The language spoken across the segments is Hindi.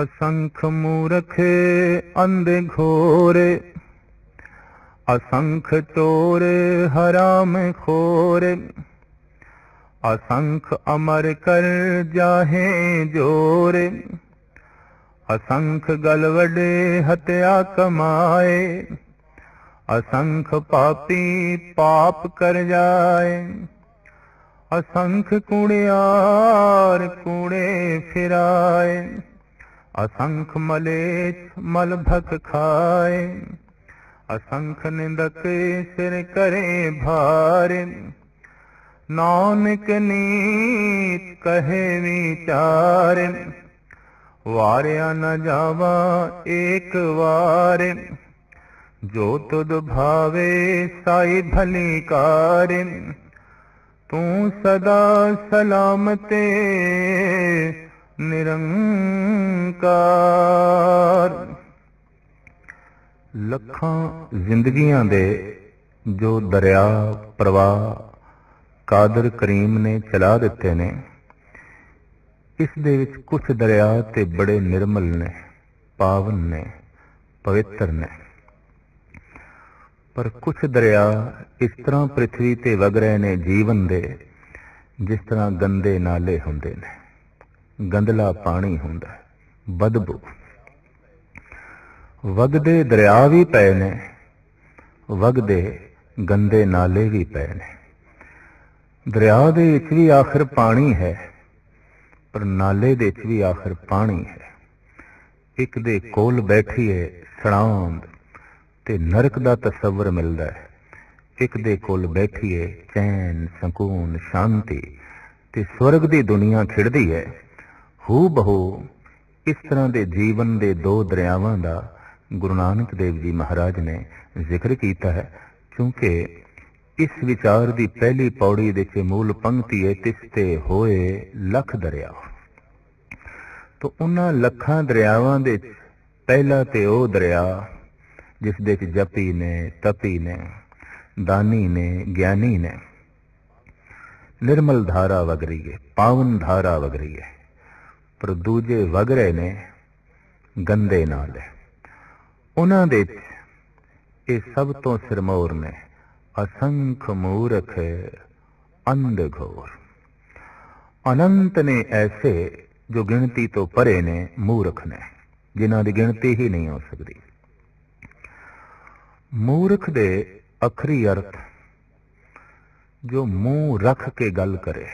असंख्य मूर्खे अंधे घोरे, असंख्य चोरे हराम खोरे, असंख्य अमर कर जाहे जोरे, असंख्य गलवड़े हत्या कमाए, असंख्य पापी पाप कर जाए, असंख्य कूड़ियार कूड़े फिराए, असंख्य मलेच मलभक खाए, असंख्य निंदक सिर करे भारे, नानक नीत कहे विचार, वारिया न जावा एक वारे, जो तुद भावे साई भली कारे, तू सदा सलामते निरंकार। लखां जिंदगियां दे जो दरिया प्रवाह कादर करीम ने चला दिते ने, इस दे विच कुछ दरिया ते बड़े निर्मल ने, पावन ने, पवित्र ने, पर कुछ दरिया इस तरह पृथ्वी ते वग रहे ने जीवन दे, जिस तरह गंदे नाले हुंदे ने, गंदला पानी हुंदा है, बदबू। वगदे दरिया भी पए ने, वगदे गंदे नाले भी पए ने। दरिया दे विच भी आखिर पानी है, पर नाले दे विच भी आखिर पानी है। एक दे कोल बैठी है सड़ांद ते नरक दा तस्वर मिलदा है, एक दे कोल बैठी है चैन सकून शांति ते स्वर्ग दी दुनिया खिड़दी है। हू बहू इस तरह के जीवन के दो दरियावां का गुरु नानक देव जी महाराज ने जिक्र किया है, क्योंकि इस विचार की पहली पौड़ी के मूल पंक्ति है, तिसते होए लख दरिया। तो उन्हां लखां दरियावां दे पहला ते ओ दरिया जिस दे जपी ने, तपी ने, दानी ने, ज्ञानी ने, निर्मल धारा वग रही है, पावन धारा वग रही है। पर दूजे वग रहे ने गंदे नाले, उन्हां दे सब तो सिरमौर ने असंख्य मूर्ख अंध घोर। अनंत ने ऐसे जो गिनती तो परे ने मूर्ख ने, जिन्हां दी गिनती ही नहीं हो सकती। मूर्ख दे अखरी अर्थ जो मुंह रख के गल करे,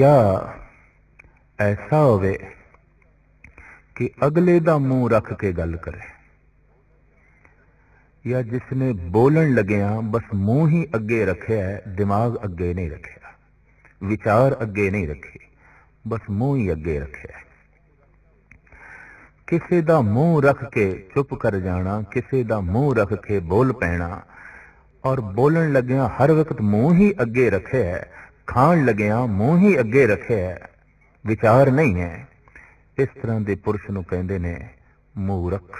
या ऐसा होवे कि अगले दा मुंह रख के गल करे, या जिसने बोलन लग्या बस मुंह ही अगे रखे है, दिमाग अगे नहीं रखे, विचार अगे नहीं रखे, बस मुंह ही अगे रखे है। किसी दा मुंह रख के चुप कर जाना, किसी दा मुंह रख के बोल पैना, और बोलन लग्या हर वक्त मुंह ही अगे रखे है, खान लग्या मुंह ही अगे रखे है, विचार नहीं है। इस तरह के पुरुष नूं कहंदे ने मूरख,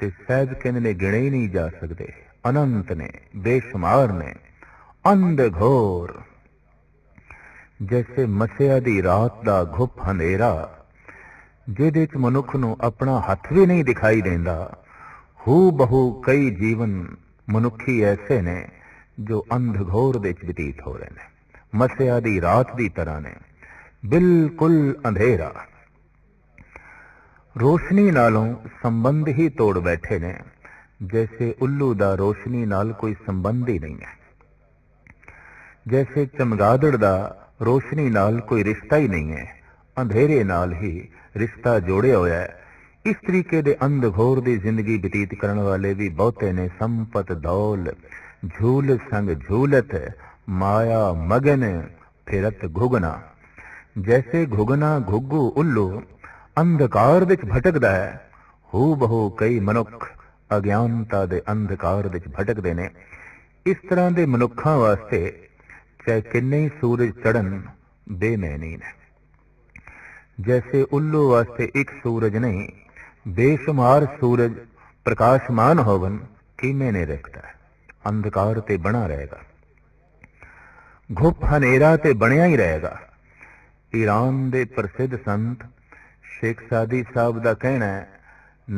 ते सैद कहंदे ने गिणे ही नहीं जा सकते। अनंत ने, बेशुमार ने, अंध घोर। जैसे मसिया दी रात दा घुप हनेरा, जिहदे च मनुख नूं अपना हथ भी नहीं दिखाई देंदा, हू बहू कई जीवन मनुखी ऐसे ने जो अंध घोर दे च बतीत हो रहे ने, मसिया दी रात दी तरह ने, बिल्कुल अंधेरा। रोशनी नालों संबंध ही तोड़ बैठे ने, जैसे उल्लू दा रोशनी नाल कोई संबंध ही नहीं है, जैसे चमगादड़ दा रोशनी नाल कोई रिश्ता ही नहीं है, अंधेरे नाल ही रिश्ता जोड़े होया है। इस तरीके दे अंधघोर दी जिंदगी बतीत करन वाले भी बहुते ने। संपत दौल झूल संग झूलत, माया मगन फिरत घुगना। जैसे घुगना घुग्गू उल्लू अंधकार विच भटकदा है, हू बहू कई मनुख अज्ञानता दे अंधकार विच भटकदे ने। इस तरह के मनुखा वास्ते चाहे किन्ने ही सूरज चढ़न बेमैनी ने। जैसे उल्लू वास्ते एक सूरज नहीं बेशुमार सूरज प्रकाशमान होवन कीमे ने रखता है, अंधकार ते बना रहेगा, घुप हनेरा ते बनया ही रहेगा। ईरान दे प्रसिद्ध संत शेख सादी साहब दा कहना है,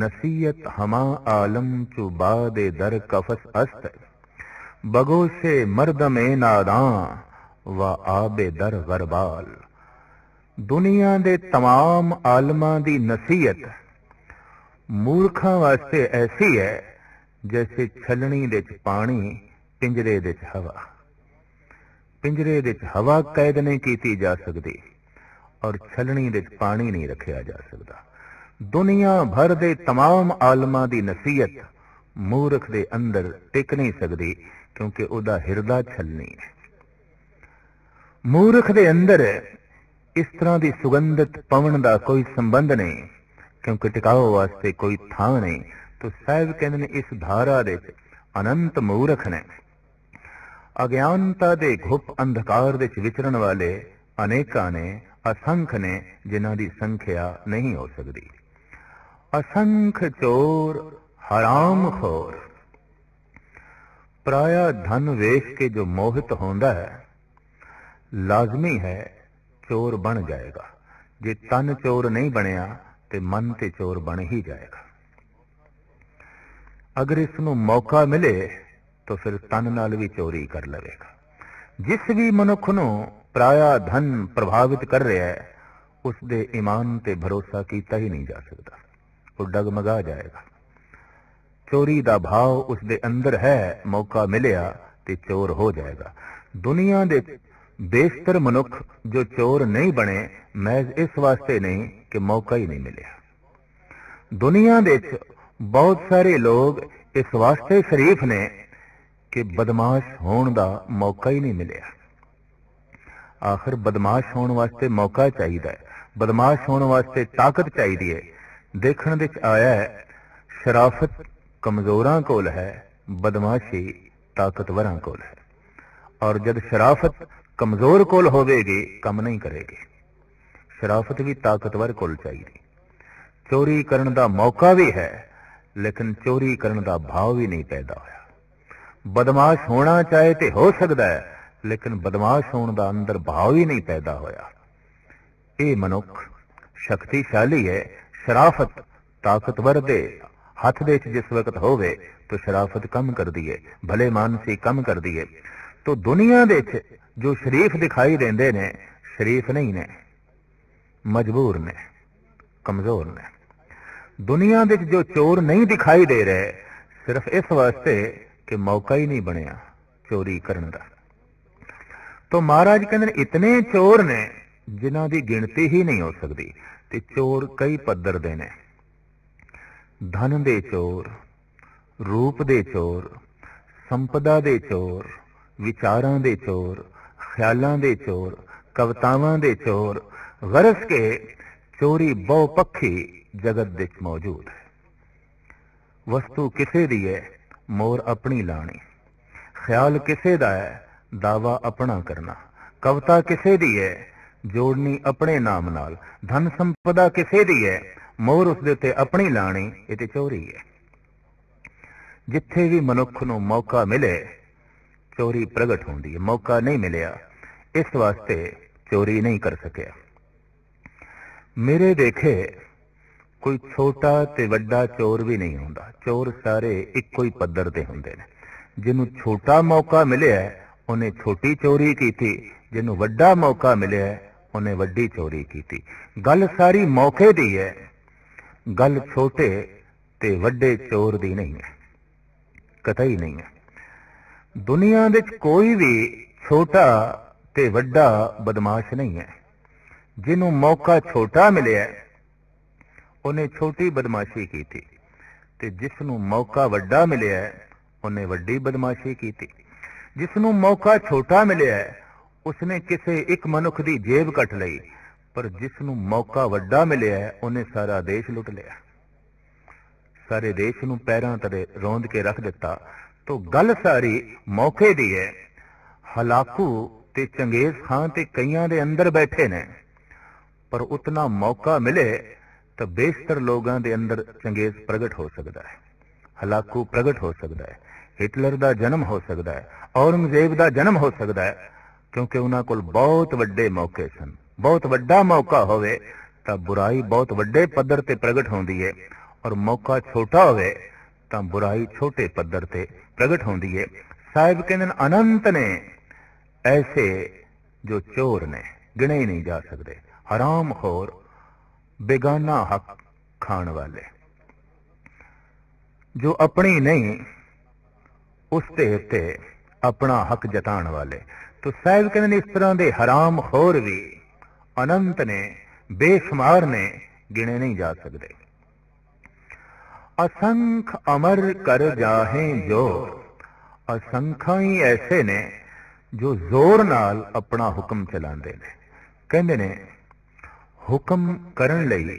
नसीहत हमा आलम चुबा दे दर कफस अस्त, बगो से मर्दम ए नादां व आबे दर गरबाल। दुनिया दे तमाम आलमां दी नसीहत मूर्खां वास्ते ऐसी है जैसे छलनी दे च पानी, पिंजरे दे च हवा। पिंजरे दे च हवा कैद नहीं कीती जा सकती और छलनी दे च पानी नहीं रखा जा सकता। दुनिया भर दे तमाम आलमां दी नसीहत मूर्ख दे अंदर टिक नहीं सकती क्योंकि उदा हिरदा छलनी है। मूर्ख दे अंदर इस तरह की सुगंधत पवन का कोई संबंध नहीं क्योंकि टिकाओ वास्ते कोई थां नहीं। तो साहब कहने इस धारा दे अनंत मूर्ख ने, अज्ञानता दे घुप अंधकार दे विचरण वाले अनेकां ने, असंख ने, जिन्हां दी संख्या नहीं हो सकती। असंख चोर हराम खोर, पराया धन वेख के जो मोहित होंदा है, लाजमी है चोर बन जाएगा। जे तन चोर नहीं बनिया ते मन ते चोर बन ही जाएगा। अगर इसनूं मौका मिले तो फिर तन नाल भी चोरी कर लवेगा। जिस भी मनुख नूं पराया धन प्रभावित कर रहा है उसके ईमान ते भरोसा कीता ही नहीं जा सकता, वो डगमगा जाएगा। चोरी का भाव उसके अंदर है, मौका मिलिया ते चोर हो जाएगा। दुनिया दे बेशतर मनुख जो चोर नहीं बने महज इस वास्ते नहीं कि मौका ही नहीं मिलिया। दुनिया दे बहुत सारे लोग इस वास्ते शरीफ ने कि बदमाश होने का मौका ही नहीं मिलिया। आखिर बदमाश होने वास्ते मौका चाहिए, बदमाश होने वास्ते ताकत चाहिए। देखने विच आया है शराफत कमजोरां कोल है, बदमाशी ताकतवरां कोल है। और जब शराफत कमजोर कोल होवेगी कम नहीं करेगी, शराफत भी ताकतवर कोल चाहिए। चोरी करने का मौका भी है लेकिन चोरी करने का भाव भी नहीं पैदा होया। बदमाश होना चाहे तो हो सकता है लेकिन बदमाश होने का अंदर भाव ही नहीं पैदा होया। ये मनुख शक्तिशाली है, शराफत ताकतवर दे हाथ दे जिस वक्त होवे तो शराफत कम कर दिए, भले मानसी कम कर दिए। तो दुनिया दे जो शरीफ दिखाई देंदे ने शरीफ नहीं ने, मजबूर ने, कमजोर ने। दुनिया दे जो चोर नहीं दिखाई दे रहे सिर्फ इस वास्ते कि मौका ही नहीं बनिया चोरी करने का। तो महाराज कहते इतने चोर ने जिन्हां दी गिनती ही नहीं हो सकती। ते चोर कई पद्धर दे ने, धन दे चोर, रूप दे चोर, संपदा दे चोर, विचारां दे चोर, ख्यालां दे चोर, कवितावां दे चोर। गरज के चोरी बहुपक्षी जगत दे मौजूद है। वस्तु किसे दी है, मोर अपनी लानी। ख्याल किसे दा है, दावा अपना करना। कविता किसे दी है, जोड़नी अपने नाम नाल। धन संपदा किसे दी है, मोर उस दे ते अपनी लानी। ये ते चोरी है। जिथे भी मनुख नूं मौका मिले चोरी प्रगट होंदी है। मौका नहीं मिलिया इस वास्ते चोरी नहीं कर सकिया। मेरे देखे कोई छोटा ते वड्डा चोर भी नहीं होंदा। चोर सारे इक्को ही पद्धर दे होंदे ने। जिन्हों छोटा मौका मिलिया उन्हें छोटी चोरी की थी, जिन्हों वड्डा मौका मिलिया उन्हें वड्डी चोरी की थी। गल सारी मौके दी है, गल छोटे ते वड्डे चोर दी नहीं है, कतई नहीं है। दुनिया दे कोई भी छोटा ते वड्डा बदमाश नहीं है। जिन्हों मौका छोटा मिलिया उन्हें छोटी बदमाशी की थी ते जिसनू मौका वड्डा मिलिया है उन्हें वड्डी बदमाशी की थी। जिसनू मौका छोटा मिलिया है उसने किसी एक मनुख की जेब कट ली, पर जिसनू मौका वड्डा मिलिया है उन्हें सारा देश लुट लिया, सारे देश नू पैरां तले रौंद के रख दिता। तो गल सारी मौके दी है। हलाकू ते चंगेज खां ते कईयां दे अंदर बैठे ने, पर उतना मौका मिले तो बेशतर लोगों के अंदर चंगेज प्रगट हो सकता है, हलाकू प्रगट हो सकता है, हिटलर का जन्म हो सकता है, औरंगजेब का जन्म हो सकता है, क्योंकि उन्होंने कोल बहुत वड्डे मौके सन, बहुत वड्डा मौका होवे ता बुराई बहुत वड्डे पद्धर ते प्रगट होंदी है, और मौका छोटा होवे ता बुराई छोटे पद्धर ते प्रगट होंदी है। साहिब कहंदे ने अनंत ने ऐसे जो चोर ने गिने ही नहीं जा सकते, हराम खोर बेगाना हक खान वाले जो अपनी नहीं उसते ते अपना हक जतान वाले। तो साहिब कहंदे ने इस तरह के हराम खोर भी अनंत ने बेशुमार ने गिने नहीं जा सकते। असंख्य अमर कर जाहें जो असंख्य ही ऐसे ने जो जोर नाल अपना हुक्म चलाते ने। कहंदे ने हुक्म करन लई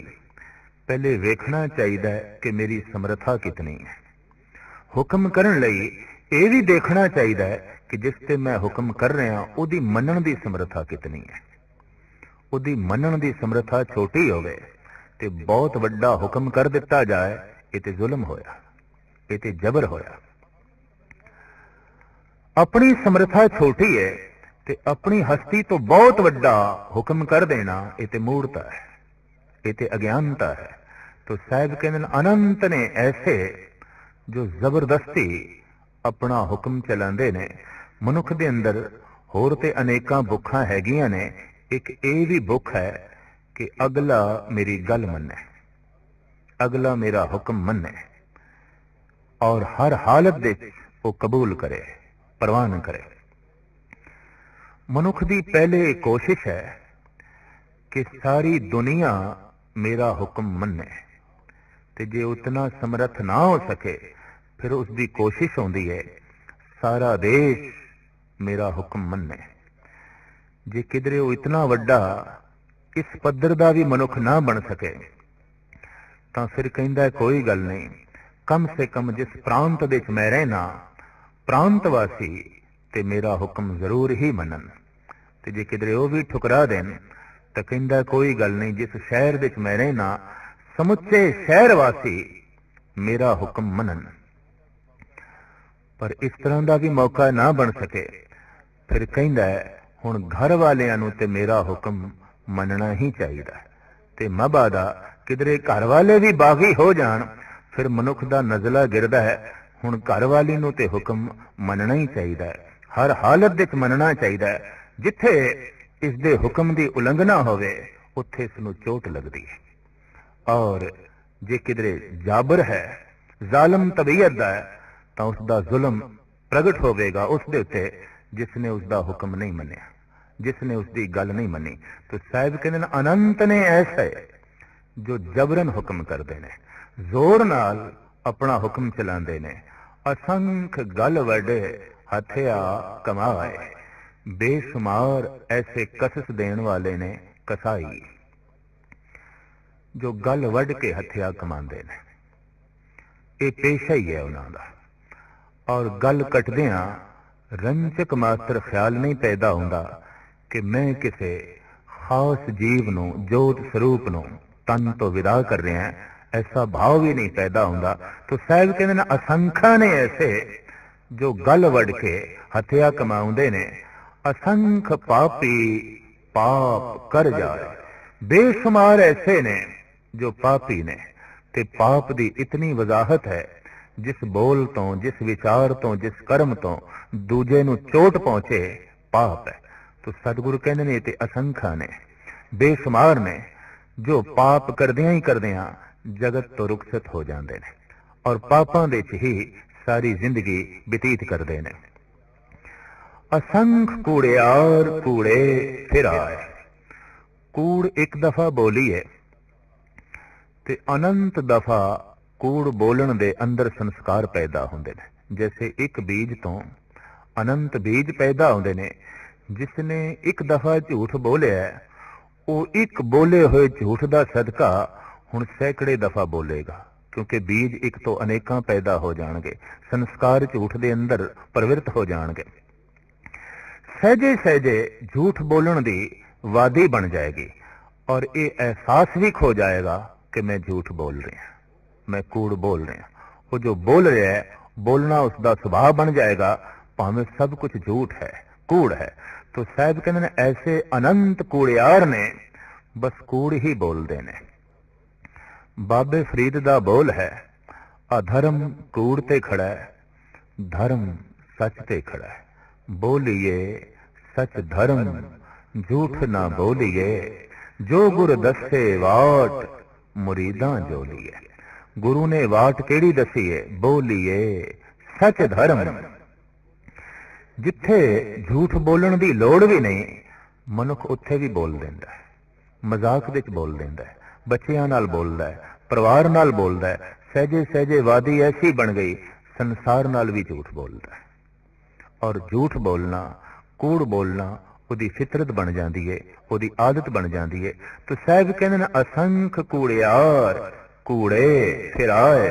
पहले वेखना चाहिए कि मेरी समर्था कितनी है, हुक्म करन लई ये भी देखना चाहिए कि जिसते मैं हुक्म कर रहा उदी मनन दी समर्था कितनी है। उदी मनन दी समर्था छोटी होवे ते बहुत वड्डा हुक्म कर दिता जाए इते जुल्म होया, इते जबर होया। अपनी समर्था छोटी है ते अपनी हस्ती तो बहुत वड्डा हुक्म कर देना इते मूर्ता है, इते अज्ञानता है। तो साहिब कहंदे अनंत ने ऐसे जो जबरदस्ती अपना हुक्म चलांदे ने। मनुख दे अंदर होर ते अनेकां भुखां हैगियां ने, एक ये भी भुख है कि अगला मेरी गल मन्ने, अगला मेरा हुक्म मन्ने और हर हालत दे वो कबूल करे, परवान करे। मनुख दी पहले कोशिश है कि सारी दुनिया मेरा हुक्म मन्ने, ते जे उतना समर्थ ना हो सके फिर उसकी कोशिश होती है सारा देश मेरा हुक्म मन्ने। जे किधरे वो इतना वड्डा इस पद्धर दा भी मनुख ना बन सके तो फिर कहिंदा कोई गल नहीं, कम से कम जिस प्रांत दे मैं रहना प्रांतवासी ते मेरा हुक्म जरूर ही मनन। ते जे किधरे वो भी ठुकरा देन तो कहिंदा कोई गल नहीं, जिस शहर दे मैं रहना समुचे शहरवासी मेरा हुक्म मनन। पर इस तरह का भी मौका ना बन सके फिर कहिंदा है हुण घर वालियां नूं ते मेरा हुक्म मनना ही चाहिए। ते मबादा किधरे घर वाले भी बागी हो जान फिर मनुख दा नजला गिरदा है हुण घर वाली नूं ते हुक्म मनना ही चाहिए, हर हालत विच मनना चाहिए। जिथे इस दे हुक्म दी उलंघना होवे उत्थे इस नूं चोट लगदी है। और जे किधरे जाबर है जालम तबीयत दा है तो उसका जुल्म प्रगट होगा उसके उत्ते जिसने उसका हुक्म नहीं मनिया, जिसने उसकी गल नहीं मनी। तो साहिब कहंदे अनंत ने ऐसे जो जबरन हुक्म करते हैं, जोर नाल अपना हुक्म चलाते हैं। असंख्य गल वडे हथिया कमाए बेशुमार ऐसे कसस देने वाले ने कसाई जो गल वड के हथिया कमाते हैं। ये पेशा ही है उन्हां दा। और गल कटदियां रंचक मात्र ख्याल नहीं पैदा होंदा कि मैं किसी खास जीव नूं जोत स्वरूप नूं तन तो विदा कर रहा, ऐसा भाव भी नहीं पैदा होंदा। तो साहिब कहंदे ने असंख्या ने ऐसे जो गल वड़ के हथिया कमाउंदे ने। असंख्य पापी पाप कर जाए बेशुमार ऐसे ने जो पापी ने। ते पाप दी इतनी वजाहत है जिस बोल तो, जिस विचार तो, जिस कर्म तो दूजे नूं चोट पहुंचे पाप है। तो सतगुरु कहंदे ने ते असंख्या ने बेशुमार ने जो पाप करदियां ही करदियां जगत तो रुखसत हो जाते हैं और पापां दे च ही सारी जिंदगी बतीत करते हैं। असंख्य कूड़ियार कूड़े फिर आए। कूड़ एक दफा बोली है ते अनंत दफा कूड़ बोलन दे अंदर संस्कार पैदा होंदे ने। जैसे एक बीज तो अनंत बीज पैदा होंदे ने। जिसने एक दफा झूठ बोलिया वो एक बोले हुए झूठ दा सदका हुण सैकड़े दफा बोलेगा, क्योंकि बीज एक तो अनेकां पैदा हो जाएंगे, संस्कार झूठ दे अंदर प्रवृत्त हो जाएंगे। सहजे सहजे झूठ बोलन दी वादी बन जाएगी और ये एहसास भी खो जाएगा कि मैं झूठ बोल रहा, मैं कूड़ बोल रहा। वो जो बोल रहा है बोलना उसका स्वभाव बन जाएगा, भावें सब कुछ झूठ है, कूड़ है। तो साहब कहते हैं ऐसे अनंत कूड़ियार ने बस कूड़ ही बोल देने। बाबे फरीद दा बोल है, अधर्म कूड़ ते खड़ा है, धर्म सच ते खड़ा है। बोलिए सच धर्म झूठ ना बोलिए, जो गुर दसे वाट मुरीदां जोलिए। गुरु ने वाट केड़ी दसी है, बोलिए सच धर्म। जिथे झूठ बोलण दी लोड़ भी नहीं, मनुख उत्थे भी बोल देंदा है, मजाक विच बोल देंदा है, बच्चियां नाल बोलदा है, परिवार नाल बोलदा है। सहजे सहजे वादी ऐसी बन गई, संसार नाल भी झूठ बोलदा है। और झूठ बोलना, कूड़ बोलना उदी फितरत बन जाती है, उदी आदत बन जाती है। तो साहब कहंदे ने असंख कूड़ियार कूड़े फिराए,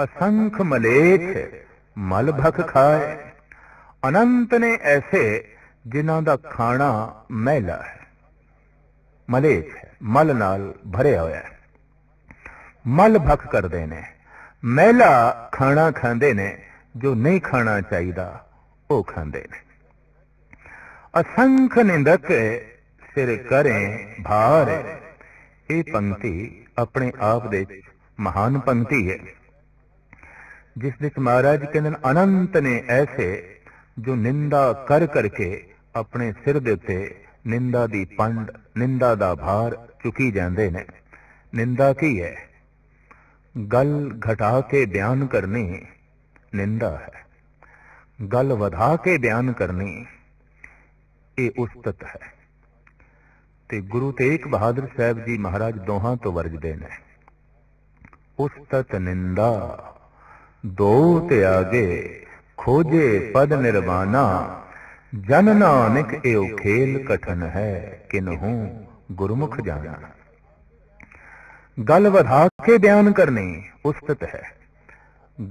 असंख मलेच मल भख खाए। अनंत ने ऐसे जिन्हां दा खाना मैला है, मलेच है, मल नाल भरिया होया है, मल भख करदे ने। मैला खाना खांदे ने, जो नहीं खाना चाहिदा ओ खांदे ने। असंख निंदक सिर करें भार। ये पंक्ति अपने आप दे महान पंक्ति है, जिस विच महाराज कहंदे ने अनंत ने ऐसे जो निंदा कर करके अपने सिर दे उत्ते निंदा दी पंड, निंदा दा भार चुकी जांदे ने। निंदा की है, गल घटा के बयान करनी निंदा है, गल वधा के बयान करनी ये उस्तत है। ते गुरु तेग बहादुर साहब जी महाराज दोहां तो वरजदे ने, उस्तत निंदा दो ते आगे खोजे पद निर्वाणा। जन नानक एओ खेल कठिन है, किन्हु गुरमुख जाना। गल वधा के बयान करनी उस्तत है,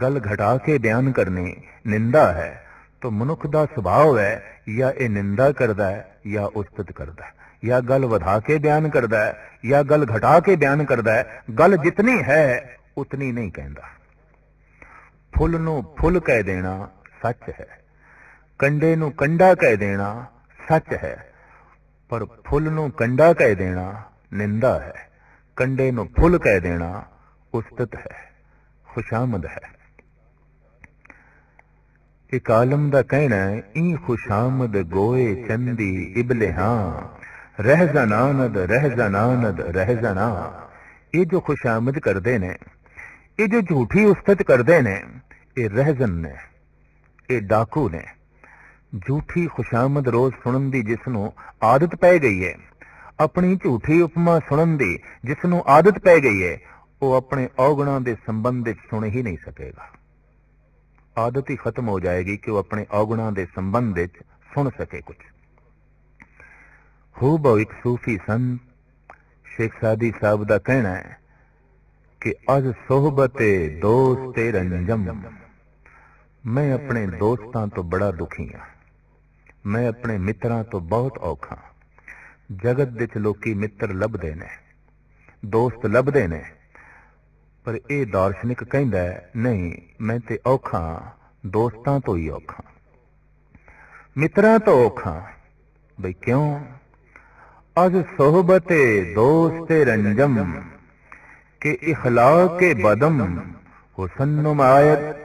गल घटा के बयान करनी निंदा है। तो मनुख दा स्वभाव है, या ये निंदा करदा है या उस्तत करदा है, या गल वधा के बयान करदा है या गल घटा के बयान करदा है। गल जितनी है उतनी नहीं कहंदा। फुल नू फुल कह देना सच है, कंडे नू कंडा कह देना सच है, पर फुल नू कंडा कह देना निंदा है, कंडे नू फुल कह देना उस्तत है, खुशामद है। एक आलम दा कहना है, ई खुशामद गोए चंदी इबले हां, रह जनानद रह जनानद रह जना। ये जो खुशामद करदे ने, ये जो झूठी उस्तत करदे ने, ये रहजन ने, ये डाकू ने। झूठी खुशामद रोज सुनन दी जिसनों आदत पै गई है, अपनी झूठी उपमा सुनन दी जिसनों आदत पै गई है, वो अपने औगणा दे संबंध विच सुन ही नहीं सकेगा। आदत ही खत्म हो जाएगी कि वो अपने औगणा दे संबंध विच सुन सके कुछ। हूबहू एक सूफी संत शेख सादी साहब का कहना है कि अज सोहबते दोस्ते रंजम, मैं अपने दोस्तों तो बड़ा दुखी हाँ, मैं अपने मित्रां तो बहुत औखा। जगत विच लोकी मित्र लभदे ने, दोस्त लभदे ने, पर ये दार्शनिक कहंदा है नहीं, मैं ते औखा दोस्तां तो ही औखा, मित्रां तो औखा। बई क्यों? अज सोहबते दोस्ते रंजम के इखलाक के बदम हुस्न आयत।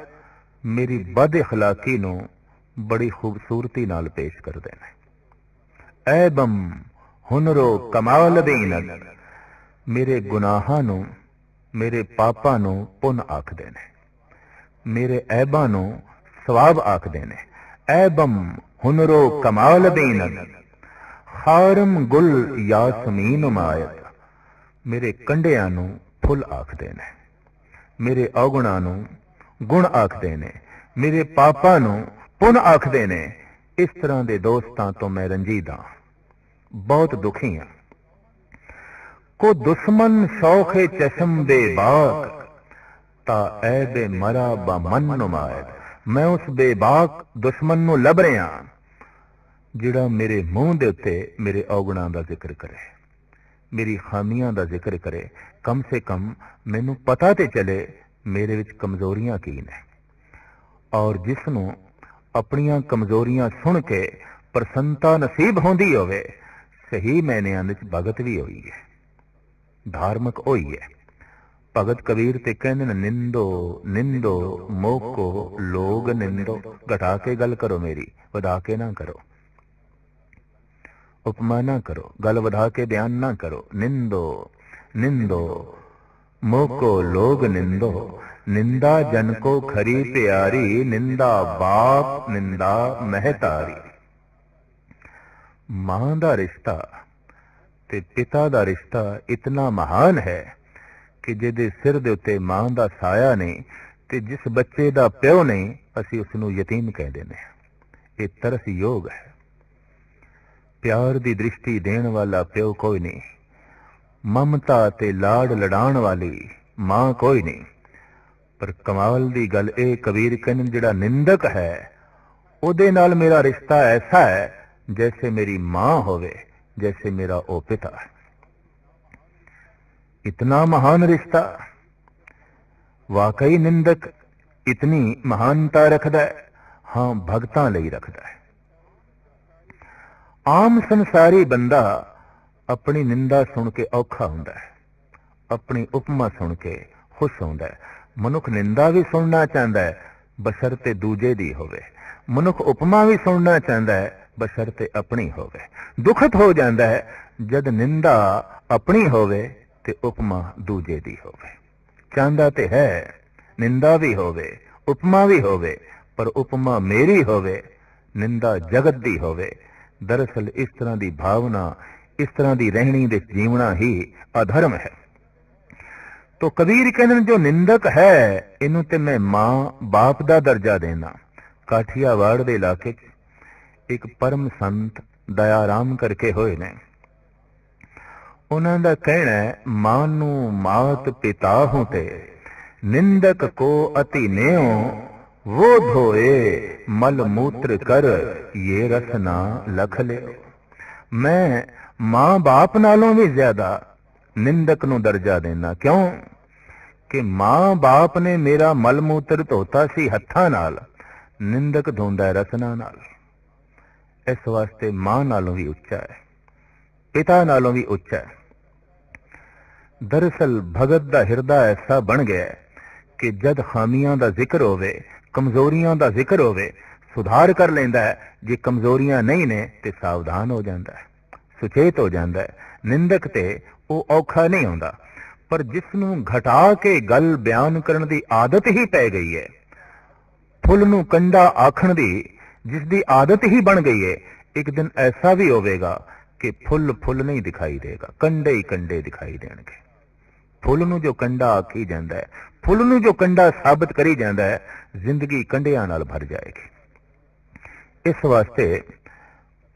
मेरी बद इखलाकी नो बड़ी खूबसूरती नाल पेश कर देना। ऐबम हुनरो कमाल दीनत, मेरे गुनाहां नो, मेरे पापां नो पुन आख देने, मेरे ऐबां नो सवाब आख देने। ऐबम हुनरो कमाल दीनत, खारम गुल यासमीन आयत, मेरे कंडियां नो फुल आखदे ने, मेरे औगणा नू गुण आखदे ने, मेरे पापा नू पुन आखदे ने। इस तरह दे दोस्तां तो मैं रंजीदा, बहुत दुखी हां। को दुश्मन शौखे चश्म दे बाक, ता ऐबे मरा बा मन नुमायद। मैं उस बेबाक दुश्मन नू लभ रहा जिड़ा मेरे मुंह दे उत्ते मेरे औगणा दा जिक्र करे, मेरी खामियां दा जिक्र करे। कम से कम मैनू पता तो चले मेरे विच कमजोरियां की ने। और जिसनों अपनियां कमजोरियां सुन के प्रसन्नता नसीब होंदी होवे, सही मैनियां विच भगत भी होई है, धार्मिक होई है। भगत कबीर ते कहंदे ने निंदो निंदो मोको लोग निंदो, घटा के गल करो मेरी, वधा के ना करो, उपमा ना करो, गल वधा के बयान ना करो। निंदो निंदो मोको लोग निंदो, निंदा जन को खरी प्यारी, निंदा बाप निंदा महतारी। मां दा रिश्ता ते पिता दा रिश्ता इतना महान है कि जिहदे सिर दे उत्ते मां दा साया नहीं ते जिस बच्चे दा प्यो नहीं, असीं उसनूं यतीम कह देने। ये तरस योग है। प्यार दी दृष्टि देण वाला प्यो कोई नहीं, ममता ते लाड लड़ाण वाली मां कोई नहीं। पर कमाल दी गल ए कबीर कहंदे जिहड़ा निंदक है ओदे नाल मेरा रिश्ता ऐसा है जैसे मेरी मां होवे, जैसे मेरा ओ पिता। इतना महान रिश्ता, वाकई निंदक इतनी महानता रखदा है। हां, भगतां लई रखदा है। आम संसारी बंदा अपनी निंदा सुन के औखा हुंदा है, अपनी उपमा सुन के खुश हुंदा है। मनुख निंदा भी सुनना चाहता है बशर्ते दूजे दी होवे, मनुख उपमा भी सुनना चाहता है बशर्ते अपनी होवे। दुखत हो जाता है जद निंदा अपनी होवे ते उपमा दूजे दी होवे। चांदा ते है निंदा भी होवे, उपमा भी होवे, पर उपमा मेरी होवे, निंदा जगत दी होवे। दरअसल इस तरह दी भावना, इस तरह दी रहनी दे जीवना ही अधर्म है। तो कबीर कहने जो निंदक है इनू ते मैं मां बाप दा दर्जा देना। काठियावाड़ दे इलाके एक परम संत दयाराम करके होए ने, उन्होंने कहना है, मानू मात पिता होते निंदक को अति नेओ, वो धोए मल मूत्र कर ये रसना लख ले। मैं मां बाप नालों भी ज्यादा निंदक नू दर्जा देना, क्यों कि मां बाप ने मेरा मल मूत्र धोता सी हत्था नाल, निंदक धोंदा है रसना नाल। इस वास्ते मां नालों भी उच्चा है, पिता नालों भी उच्चा है। दरअसल भगत दा हिरदा ऐसा बन गया है कि जद खामियां दा जिक्र होवे, कमजोरियां दा जिक्र होवे, सुधार कर लेंदा है। जे कमजोरियां नहीं ने ते सावधान हो जाता है, सुचेत हो जाता है। निंदक ते ओ औखा नहीं हुंदा, पर जिसनूं घटा के गल बयान करन दी आदत ही पै गई है, फुल नूं कंडा आखण दी जिसकी आदत ही बन गई है, एक दिन ऐसा भी होगा कि फुल फुल नहीं दिखाई देगा, कंडे ही कंडे दिखाई देंगे। फुल नूं जो कंडा आखी जाता है, फुल नूं जो कंडा साबित करी जाता है, जिंदगी कंडियां नाल भर जाएगी। इस वास्ते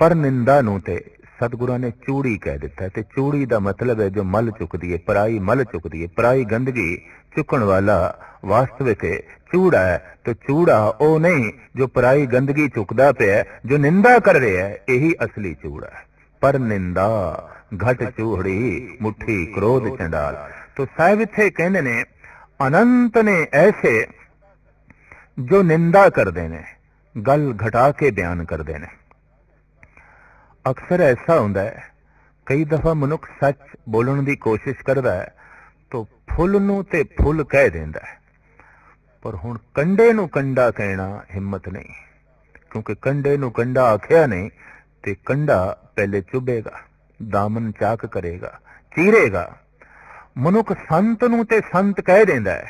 पर निंदा नूं ते सतगुरां ने चूड़ी कह दिता है। ते चूड़ी का मतलब है जो मल चुकती है, पराई मल चुकती है, पराई गंदगी चुकण वाला वास्तविक चूड़ा है। तो चूड़ा ओ नहीं जो पराई गंदगी चुकदा पिया है, जो निंदा कर रहा है, यही असली चूड़ा है। पर निंदा घट चूड़ी मुट्ठी क्रोध चंडाल। तो साहिब इत्थे कहंदे ने अनंत ने ऐसे जो निंदा करदे ने, गल घटा के बयान करदे ने। अक्सर ऐसा हुंदा है कई दफा मनुख सच बोलण दी कोशिश करदा है तो फुल नूं ते फुल कह देंदा है, पर हुण कंडे नूं कंडा कहना हिम्मत नहीं, क्योंकि कंडे नूं कंडा आखिया नहीं ते कंडा पहले चुभेगा, दामन चाक करेगा, चीरेगा। मनुख संत नूं ते संत कह देंदा है,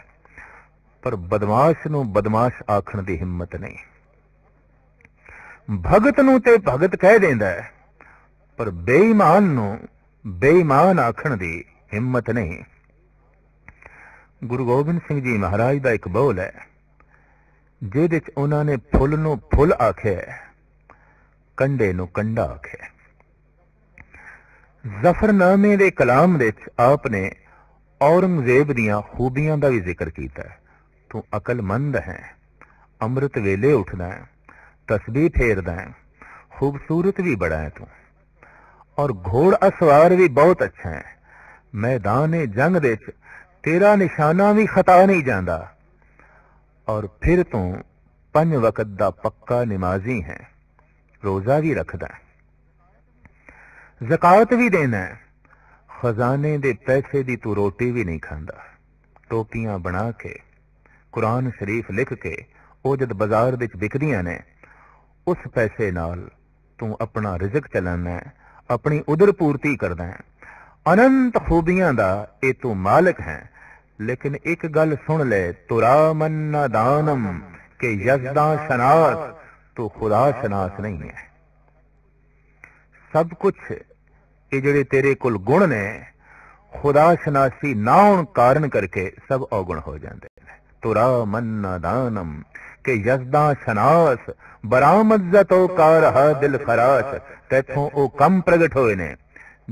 पर बदमाश नूं बदमाश आखण दी हिम्मत नहीं। भगत नूं ते भगत कह देंदा है, पर बेईमान नू बेईमान आखण दी हिम्मत नहीं। गुरु गोबिंद सिंह जी महाराज दा एक बोल है जिहदे च उन्हां ने फुल नू फुल आखिया, कंडे नू कंडा आखिया। जफरनामे दे कलाम दे च आपने औरंगजेब दियां खूबियां दा भी जिक्र कीता है। तू अकलमंद है, अमृत वेले उठदा है, तस्बीह फेरदा है, खूबसूरत भी बड़ा है तू, और घोड़ा सवार भी बहुत अच्छा है। मैदान जंग दे तेरा निशाना भी खता नहीं जाता, और फिर तू पंज वक्त दा पक्का नमाजी है, रोजा भी रखता है, ज़कात भी देना है, खजाने दे पैसे दी तू रोटी भी नहीं खांदा, टोपियां बना के कुरान शरीफ लिख के वो जद बाजार विच बिकदियां ने उस पैसे नाल तू अपना रिजक चलाना है, अपनी उधर पूर्ति करना है। अनंत खूबियां दा ए तू मालिक है, लेकिन एक गल सुन ले, तुरा मन्ना दानम के यजदा शनास, तू खुदा शनास नहीं है। सब कुछ ये जड़े तेरे कुल गुण ने खुदा शनासी ना होने कारण करके सब अवगुण हो जाते हैं। तुरा मन्ना दानम के यजदा शनास, बरामद जतो कार हा दिल खराश, तैथों ओ कम प्रगट होए ने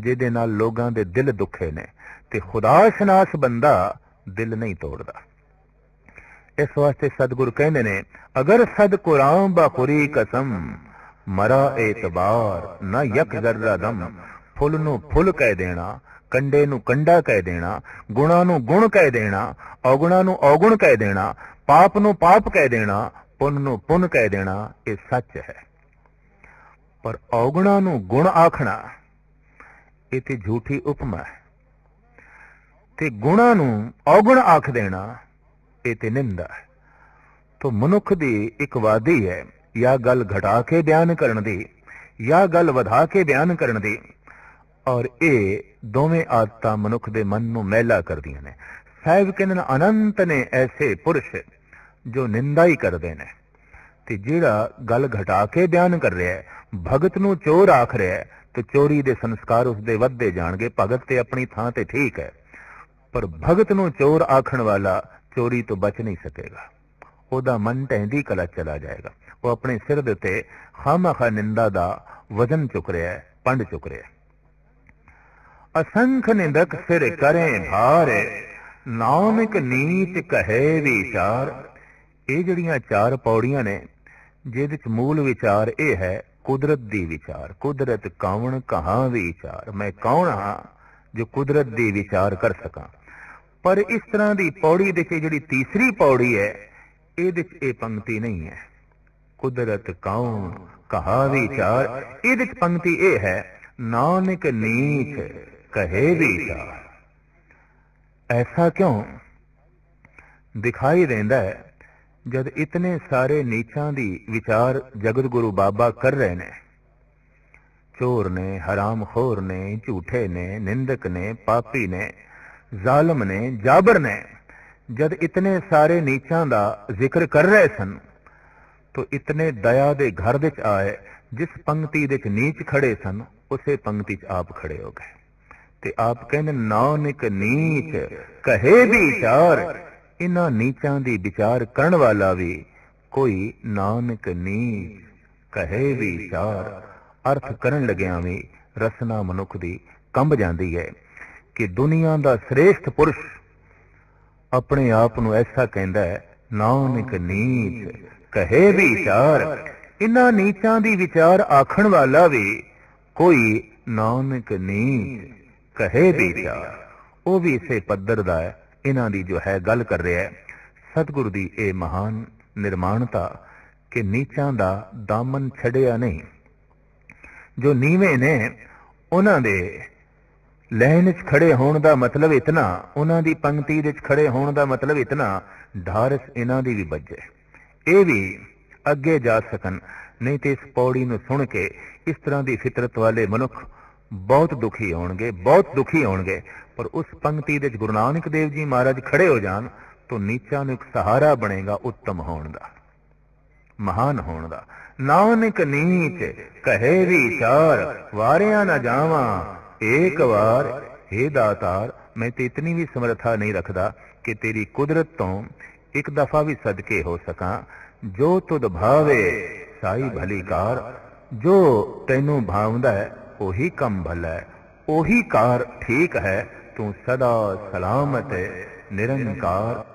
जिदे नाल लोगां दे दिल दुखे ने, ते खुदा शनास बंदा दिल नहीं तोड़दा। इस वास्ते सतगुरु कहंदे ने, अगर सद कुरान बाखुरी कसम, मरा एतबार ना यक जर्रा दम, फुल नू फुल कह देना, कंडे नू कंडा कह देना, गुणा नू गुण कह देना, अवगुणा नू अवगुण कह देना, पाप नू पाप कह देना, पुन नू पुन कह देना, ये सच है। पर अवगुणा नू गुण आखना ये ते झूठी उपमा है, ते गुणा नू अवगुण आख देना इते निंदा है। तो मनुख दी एक वादी है, या गल घटा के बयान करन दी या गल वधा के बयान करन दी, और ए दोवें आदतां मनुख दे मन नू मैला कर दियां ने। साहिब कहंदे ने, अनंत ने ऐसे पुरुष जो निंदा ही करदे ने, ते जिहड़ा गल घटा के बयान कर रहा है, भगत नू चोर आख रहा है, तो चोरी दे संस्कार उस दे वधदे जाणगे। भगत ते अपनी थां ते ठीक है, पर भगत नू चोर आखण वाला चोरी तो बच नहीं सकेगा, ओदा मन टेंदी कला चला जाएगा। वो अपने सिर देते खामखा निंदा दा वजन चुक रहा है, पंड चुक रहा है। असंख्य निंदक सिर करें भारे, नामिक नीच कहे विचार। ये जड़ियां चार पौड़ियां ने जिहदे च मूल विचार यह है, कुदरत दी विचार, कुदरत कौन कहाँ विचार, मैं कौन हाँ जो कुदरत दी विचार कर सका। पर इस तरह की पौड़ी देखिए, जिहड़ी तीसरी पौड़ी है इहदे च ये पंक्ति नहीं है, कुदरत कौन कहा विचार। इहदे च पंक्ति ये है, नानक नीच कहे विचार। ऐसा क्यों दिखाई देंदा है जब इतने सारे नीचां दी विचार जगत गुरु बाबा कर रहे ने? चोर ने, हराम खोर ने, झूठे ने, निंदक ने, पापी ने, जालम ने, जाबर ने, जब इतने सारे नीचां दा जिक्र कर रहे सन, तो इतने दया दे घर विच आए, जिस पंक्ति दे नीच खड़े सन उसे पंक्ति च आप खड़े हो गए। ते आप कहने, नानक नीच कहे विचार। इन्हां नीचां दी विचार करन वाला भी कोई नानक नीच कहे विचार। अर्थ करन लगियां भी रसना मनुख दी कंब जांदी है कि दुनिया का श्रेष्ठ पुरुष अपने आप नू ऐसा कहता है, नानक नीच कहे विचार। इन्हां नीचां दी विचार आखण वाला भी कोई नानक नीच कहे विचार, वो भी इसे पद्धर दा है। इन्हां दी जो है गल कर रहा है सतगुरु दी ए महान निर्माणता कि नीचां दा दामन छड़िया नहीं। जो नीवें ने उन्हां दे लहन च खड़े होने का मतलब इतना, उन्हां दी पंक्ति दे खड़े होने का मतलब इतना, ढारस इन्हां दी भी बजे, ये भी अगे जा सकन। नहीं तो इस पौड़ी नू सुन के इस तरह की फितरत वाले मनुख बहुत दुखी होणगे, बहुत दुखी होणगे। पर उस पंक्ति दे गुरु नानक देव जी महाराज खड़े हो जान तो नीचा नू एक सहारा बनेगा उत्तम होने का, महान होने का। नानक नीच कहे विचार, वारिया ना जावा एक बार। हे दातार, मैं ते इतनी भी समर्था नहीं रखदा कि तेरी कुदरत तो एक दफा भी सदके हो सका। जो तुद भावे साई भलीकार, जो तेनू भावदा है ओही कम भला है, ओही कार ठीक है। तू सदा सलामत है निरंकार।